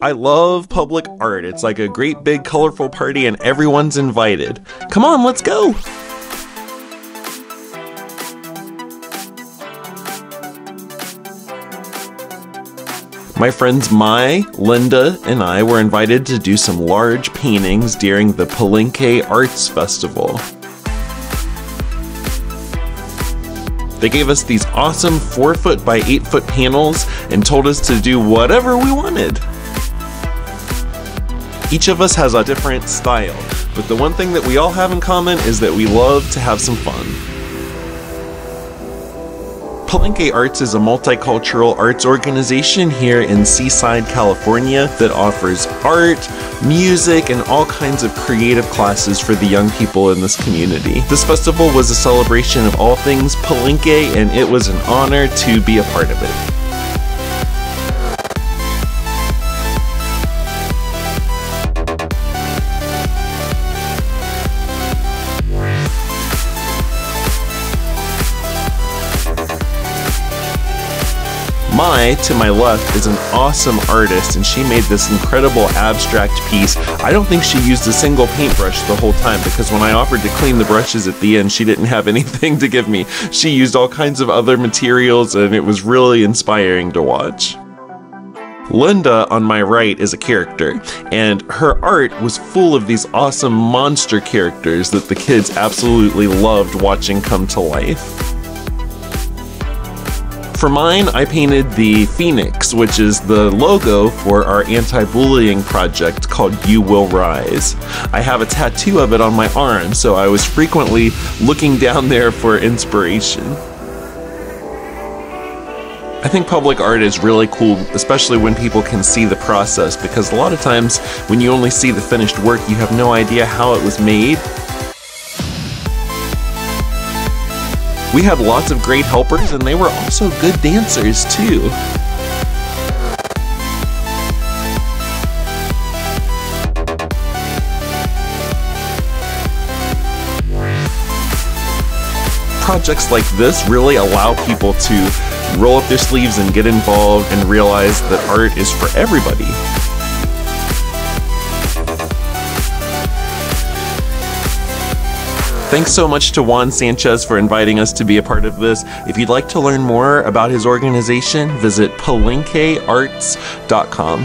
I love public art. It's like a great big colorful party and everyone's invited. Come on, let's go! My friends Mai, Linda, and I were invited to do some large paintings during the Palenke Arts Festival. They gave us these awesome 4-foot by 8-foot panels and told us to do whatever we wanted. Each of us has a different style, but the one thing that we all have in common is that we love to have some fun. Palenke Arts is a multicultural arts organization here in Seaside, California that offers art, music, and all kinds of creative classes for the young people in this community. This festival was a celebration of all things Palenke, and it was an honor to be a part of it. Mai, to my left, is an awesome artist, and she made this incredible abstract piece. I don't think she used a single paintbrush the whole time, because when I offered to clean the brushes at the end, she didn't have anything to give me. She used all kinds of other materials, and it was really inspiring to watch. Linda, on my right, is a character, and her art was full of these awesome monster characters that the kids absolutely loved watching come to life. For mine, I painted the Phoenix, which is the logo for our anti-bullying project called You Will Rise. I have a tattoo of it on my arm, so I was frequently looking down there for inspiration. I think public art is really cool, especially when people can see the process, because a lot of times when you only see the finished work, you have no idea how it was made. We had lots of great helpers, and they were also good dancers, too. Projects like this really allow people to roll up their sleeves and get involved and realize that art is for everybody. Thanks so much to Juan Sanchez for inviting us to be a part of this. If you'd like to learn more about his organization, visit palenkearts.com.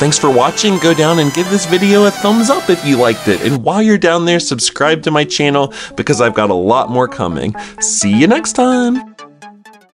Thanks for watching. Go down and give this video a thumbs up if you liked it. And while you're down there, subscribe to my channel because I've got a lot more coming. See you next time.